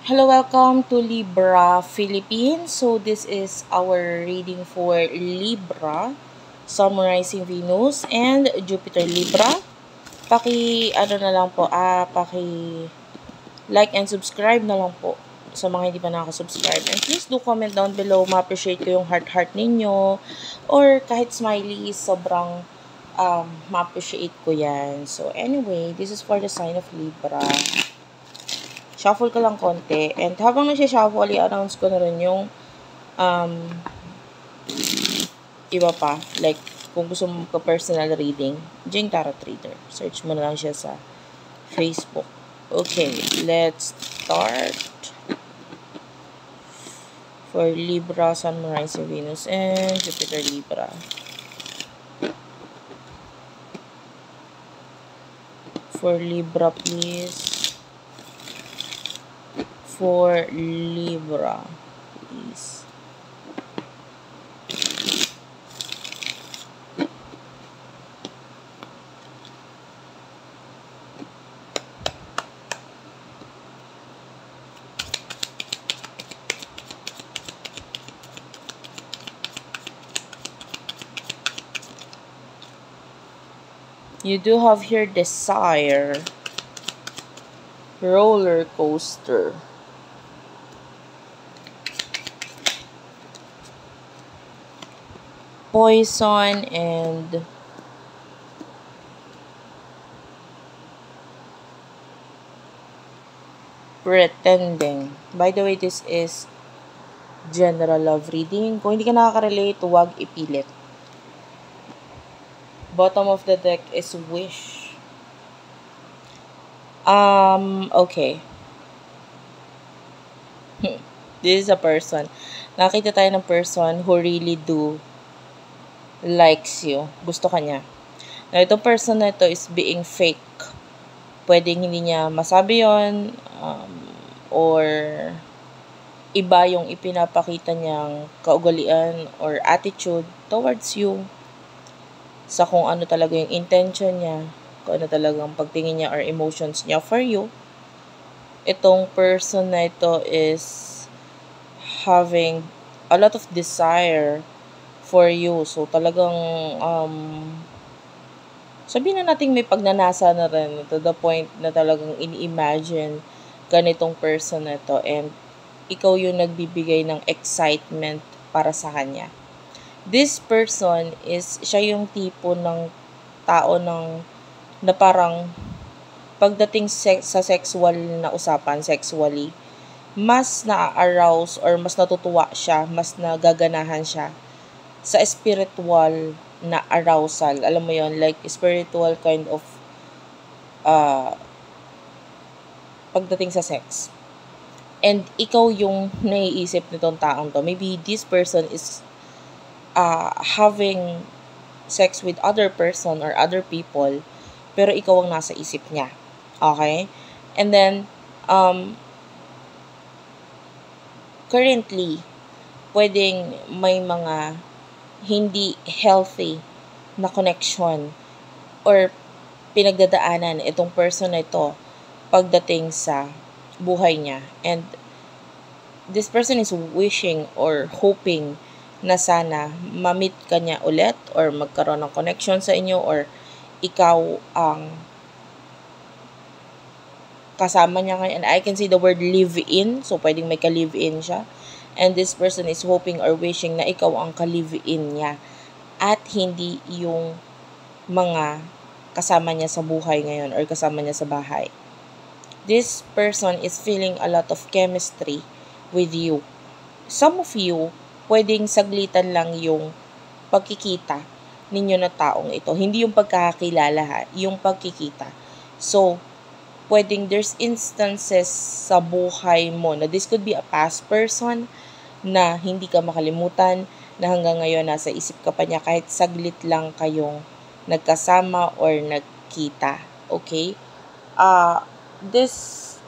Hello, welcome to Libra Philippines. So this is our reading for Libra, summarizing Venus and Jupiter Libra. Paki like and subscribe na lang po sa mga hindi pa nakasubscribe. And please do comment down below, ma-appreciate ko yung heart ninyo or kahit smiley, sobrang ma-appreciate ko yan. So anyway, this is for the sign of Libra. Shuffle ko lang konti. And habang nagsishuffle, i-announce ko na rin yung iba pa. Like, kung gusto mo ka personal reading, Jing Tarot Trader. Search mo na lang siya sa Facebook. Okay, let's start. For Libra, Sun, Rising, Venus, and Jupiter Libra. For Libra, please. For Libra, please. You do have here desire, roller coaster. Poison and pretending. By the way, this is general love reading. Kung hindi ka nakaka-relate, huwag ipilit. Bottom of the deck is wish. Okay. This is a person. Nakita tayo ng person who really do likes you. Gusto ka niya. Now, itong person na ito is being fake. Pwedeng hindi niya masabi yun, or iba yung ipinapakita niyang kaugalian or attitude towards you sa kung ano talaga yung intention niya, kung ano talagang pagtingin niya or emotions niya for you. Itong person na ito is having a lot of desire for you. So, talagang sabihin na natin may pagnanasa na rin to the point na talagang ini-imagine ganitong person na to and ikaw yung nagbibigay ng excitement para sa kanya. This person is, siya yung tipo ng tao na parang pagdating sa sexual na usapan, sexually, mas na-arouse or mas natutuwa siya, mas nagaganahan siya sa spiritual na arousal. Alam mo yon, like spiritual kind of pagdating sa sex. And ikaw yung naiisip nitong taong to. Maybe this person is having sex with other person or other people, pero ikaw ang nasa isip niya. Okay? And then, currently, pwedeng may mga hindi healthy na connection or pinagdadaanan itong person na ito pagdating sa buhay niya. And this person is wishing or hoping na sana ma-meet ka niya ulit or magkaroon ng connection sa inyo or ikaw ang kasama niya ngayon. And I can see the word live-in. So, pwedeng may ka-live-in siya. And this person is hoping or wishing na ikaw ang ka-live-in niya at hindi yung mga kasama niya sa buhay ngayon or kasama niya sa bahay. This person is feeling a lot of chemistry with you. Some of you, pwedeng saglitan lang yung pagkikita ninyo na taong ito. Hindi yung pagkakakilala, ha? Yung pagkikita. So, pwedeng there's instances sa buhay mo na this could be a past person na hindi ka makalimutan, na hanggang ngayon nasa isip ka pa niya kahit saglit lang kayong nagkasama or nagkita. Okay? This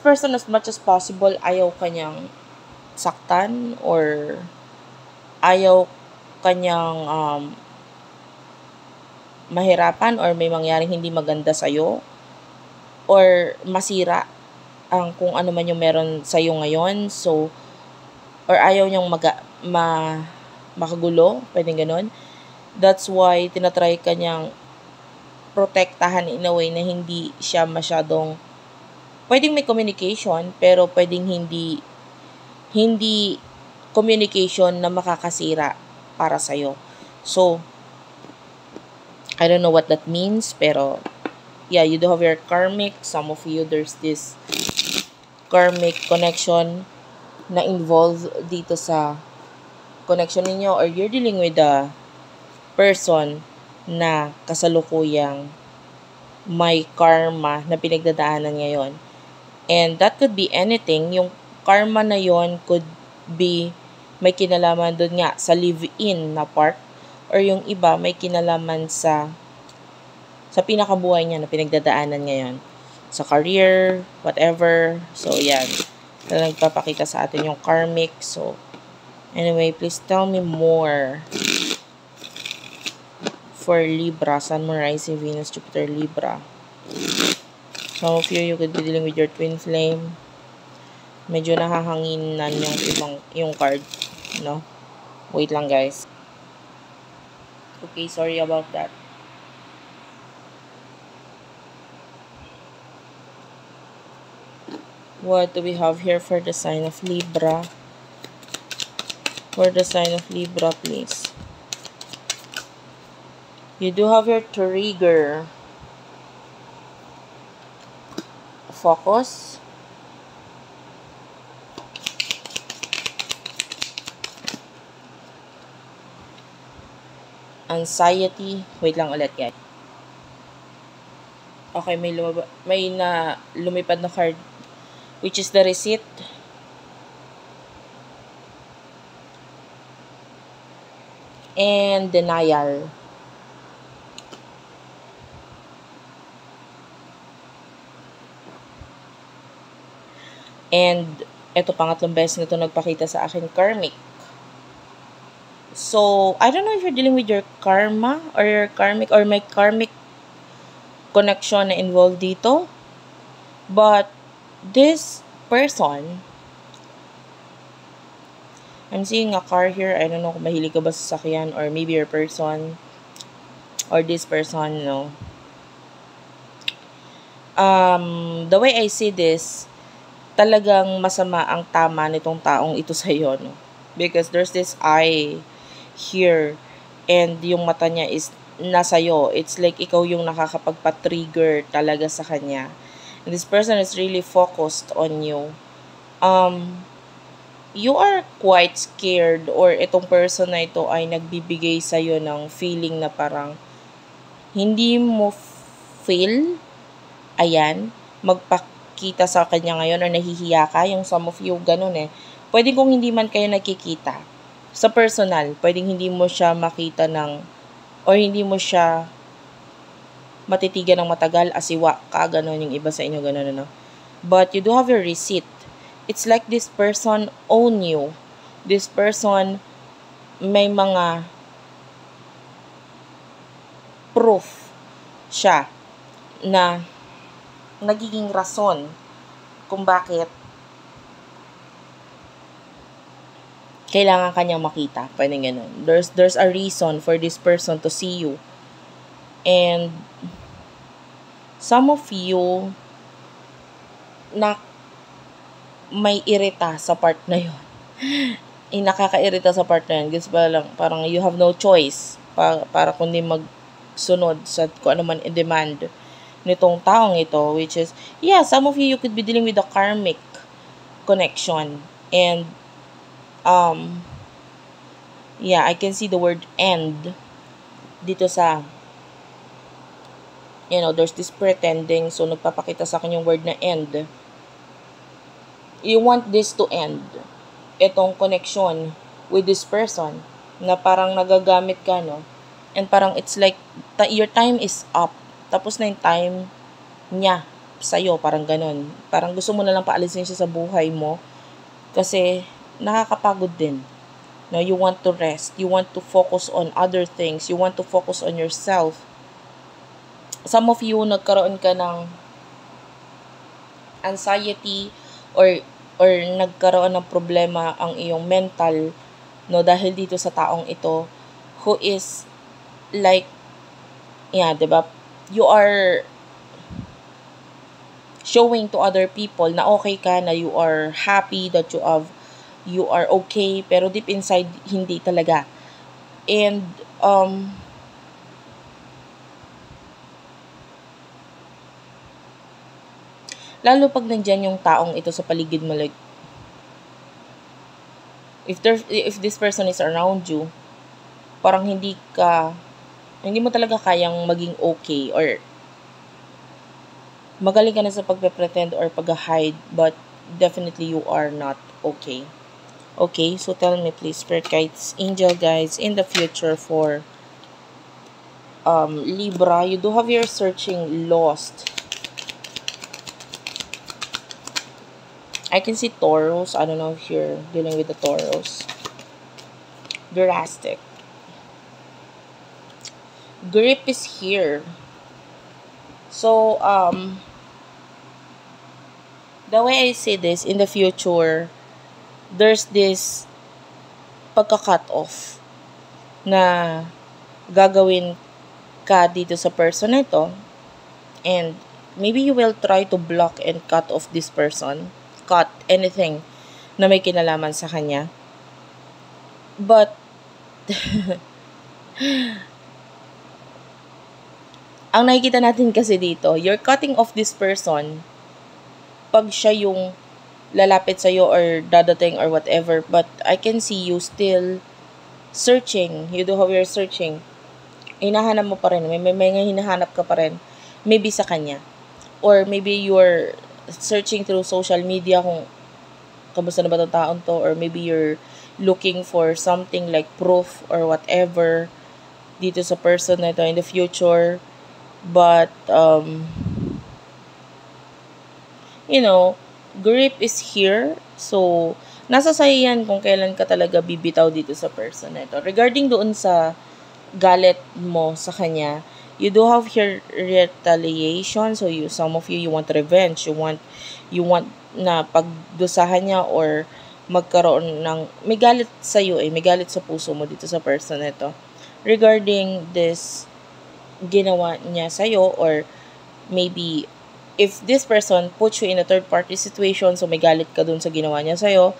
person as much as possible, ayaw kanyang saktan or ayaw kanyang mahirapan or may mangyaring hindi maganda sa'yo or masira ang kung ano man yung meron sa'yo ngayon. So, or ayaw niyang makagulo, pwedeng ganun. That's why tinatry ka niyang protektahan in a way na hindi siya masyadong, pwedeng may communication, pero pwedeng hindi communication na makakasira para sa'yo. So, I don't know what that means, pero yeah, you do have your karmic. Some of you, there's this karmic connection na involved dito sa connection ninyo, or you're dealing with a person na kasalukuyang may karma na pinagdadaanan ngayon. And that could be anything. Yung karma na yon could be may kinalaman doon nga sa live-in na part, or yung iba may kinalaman sa pinakabuhay niya na pinagdadaanan ngayon. Sa career, whatever. So, yan. Talagang papakita sa atin yung karmic. So, anyway, please tell me more. For Libra, Sun, Moon, Rising, Venus, Jupiter, Libra. Some of you could be dealing with your twin flame. Medyo nahahanginan yung card, no? Wait lang, guys. Okay, sorry about that. What do we have here for the sign of Libra? For the sign of Libra, please. You do have your trigger. Focus. Anxiety. Wait lang ulit, guys. Okay, may lumipad na card, which is the receipt. And denial. And, eto pangatlong beses na ito nagpakita sa akin, karmic. So, I don't know if you're dealing with your karma or your karmic or may karmic connection na involved dito. But, this person, I'm seeing a car here. I don't know kung mahilig ka ba sa sasakyan, or maybe your person or this person, you know. The way I see this, talagang masama ang tama nitong taong ito sa iyo, no? Because there's this eye here and yung mata niya is nasa iyo. It's like ikaw yung nakakapagpa-trigger talaga sa kanya. And this person is really focused on you. You are quite scared, or itong person na ito ay nagbibigay sa iyo ng feeling na parang hindi mo feel, ayan, kita sa kanya ngayon, or nahihiya ka, yung some of you, ganun eh. Pwede kung hindi man kayo nakikita. Sa personal, pwedeng hindi mo siya makita ng, or hindi mo siya matitigan ng matagal, asiwa ka, ganun yung iba sa inyo, ganun, ano. But you do have your receipt. It's like this person own you. This person may mga proof siya na nagiging rason kung bakit kailangan kanyang makita. Pwede ganun. There's a reason for this person to see you. And some of you na may irita sa part na yun. Nakakairita sa part na yun. Guess ba lang, parang you have no choice para kundi magsunod sa kung ano man i-demand nitong taong ito, which is, yeah, some of you could be dealing with the karmic connection. And, yeah, I can see the word end dito sa, you know, there's this pretending, so nagpapakita sa akin yung word na end. You want this to end, itong connection with this person, na parang nagagamit ka, no? And parang it's like, your time is up. Tapos na yung time niya sa'yo, parang ganun. Parang gusto mo na lang paalisin siya sa buhay mo kasi nakakapagod din. No, you want to rest. You want to focus on other things. You want to focus on yourself. some of you nagkaroon ka ng anxiety or nagkaroon ng problema ang iyong mental, no, dahil dito sa taong ito who is like, yeah, 'di ba? You are showing to other people na okay ka, na you are happy that you are okay, pero deep inside hindi talaga. And lalo pag nandyan yung taong ito sa paligid mo, like, if this person is around you, parang hindi mo talaga kayang maging okay, or magaling ka na sa pagpe-pretend or pag-hide, but definitely you are not okay. Okay, so tell me please, spirit guides, angel guides, in the future for Libra, you do have your searching lost. I can see Taurus. I don't know if you're dealing with the Taurus. Drastic. Grip is here. So, the way I see this, in the future, there's this pagka-cut-off na gagawin ka dito sa person ito. And maybe you will try to block and cut off this person. Cut anything na may kinalaman sa kanya. But, ang nakikita natin kasi dito, you're cutting off this person pag siya yung lalapit sa'yo or dadating or whatever. But I can see you still searching. You do how you're searching. Hinahanap mo pa rin. May hinahanap ka pa rin. Maybe sa kanya. Or maybe you're searching through social media kung kamusta na ba itong taon to, or maybe you're looking for something like proof or whatever dito sa person na ito in the future. But you know, grip is here, so nasa sayo yan kung kailan ka talaga bibitaw dito sa person na ito. Regarding doon sa galit mo sa kanya, you do have here retaliation, so some of you want revenge, you want na pagdusahan niya or magkaroon ng may galit sa iyo, may galit sa puso mo dito sa person nito regarding this ginawa niya sa iyo. Or maybe if this person puts you in a third party situation, so may galit ka dun sa ginawa niya sa iyo,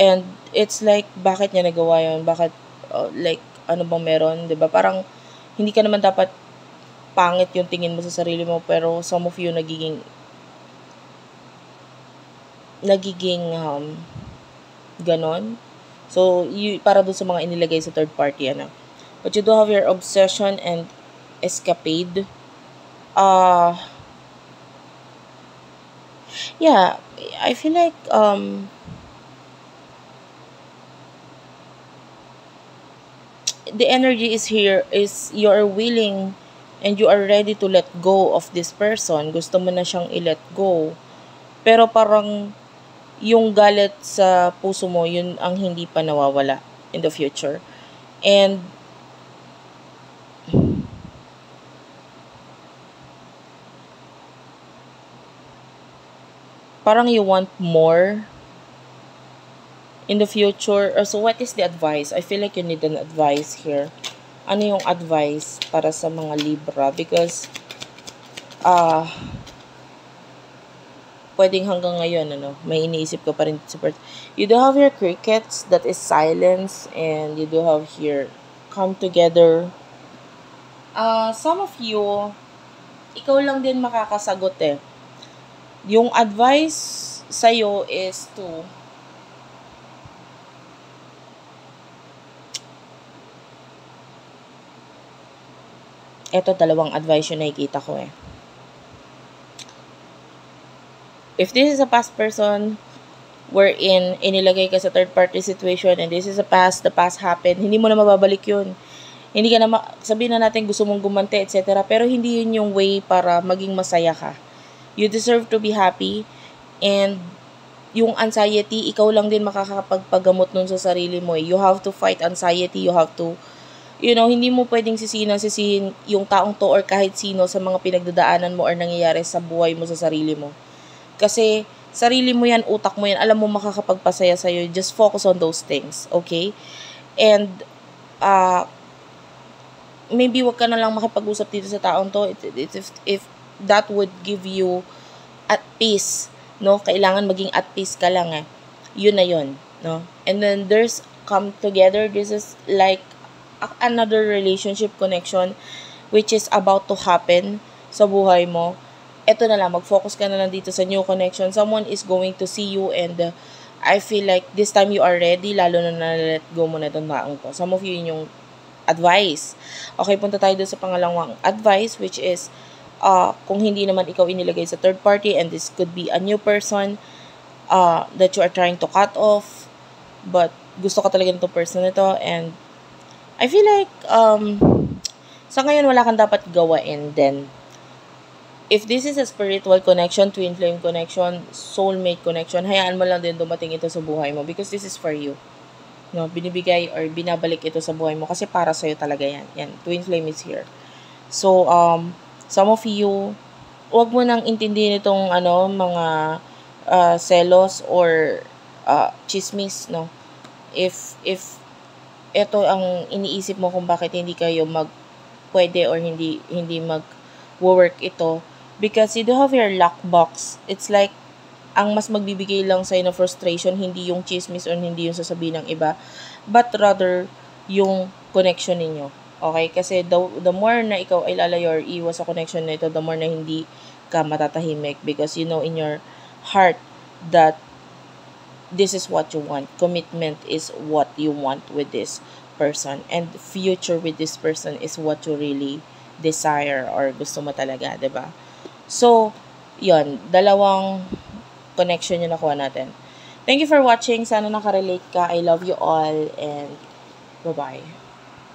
and it's like, bakit niya nagawa yun, bakit like ano bang meron, 'di ba? Parang hindi ka naman dapat pangit yung tingin mo sa sarili mo, pero some of you nagiging ganon. So, para doon sa mga inilagay sa third party, ano. But you do have your obsession and escapade. Yeah, I feel like, the energy is here, is you are willing and you are ready to let go of this person. Gusto mo na siyang i-let go. Pero parang yung galit sa puso mo, yun ang hindi pa nawawala in the future. And parang you want more in the future. So what is the advice? I feel like you need an advice here. Ano yung advice para sa mga Libra? Because, pwedeng hanggang ngayon, ano, may iniisip ko pa rin. You do have your crickets, that is silence, and you do have here come together. Some of you, ikaw lang din makakasagot eh. Yung advice sa'yo is to eto, dalawang advice yung nakikita ko eh. If this is a past person wherein inilagay ka sa third party situation and this is a past, the past happened, hindi mo na mababalik yun. Hindi ka na, sabihin na natin gusto mong gumante, etc. Pero hindi yun yung way para maging masaya ka. You deserve to be happy, and yung anxiety, ikaw lang din makakapagpagamot nun sa sarili mo eh. You have to fight anxiety, you have to you know, hindi mo pwedeng sisihin yung taong to or kahit sino sa mga pinagdadaanan mo or nangyayari sa buhay mo, sa sarili mo. Kasi sarili mo yan, utak mo yan, alam mo makakapagpasaya sa'yo. Just focus on those things, okay? And, maybe wag ka na lang makipag-usap dito sa taong to if that would give you at peace, no? Kailangan maging at peace ka lang, eh. Yun na yun, no? And then there's come together. This is like another relationship connection which is about to happen sa buhay mo. Eto na lang, mag-focus ka na lang dito sa new connection. Someone is going to see you, and I feel like this time you are ready, lalo na na-let go mo na itong taong to. Some of you, yun yung advice. Okay, punta tayo doon sa pangalawang advice, which is kung hindi naman ikaw inilagay sa third party, and this could be a new person that you are trying to cut off, but gusto ka talaga nitong person nito, and I feel like sa ngayon wala kang dapat gawain then. If this is a spiritual connection, twin flame connection, soulmate connection, hayaan mo lang din dumating ito sa buhay mo because this is for you. No, binibigay or binabalik ito sa buhay mo kasi para sa'yo talaga yan. Yan, twin flame is here. So, some of you, huwag mo nang intindihin itong mga selos or chismis, no? If ito ang iniisip mo kung bakit hindi kayo pwede or hindi mag-work ito, because you do have your lock box. It's like, ang mas magbibigay lang sa'yo na frustration, hindi yung chismis or hindi yung sasabihin ng iba, but rather yung connection ninyo. Okay? Kasi the more na ikaw ay lalayo or iwas sa connection na ito, the more na hindi ka matatahimik, because you know in your heart that this is what you want. Commitment is what you want with this person, and future with this person is what you really desire or gusto mo talaga, diba? So, yon, dalawang connection yung nakuha natin. Thank you for watching. Sana nakarelate ka. I love you all, and bye-bye.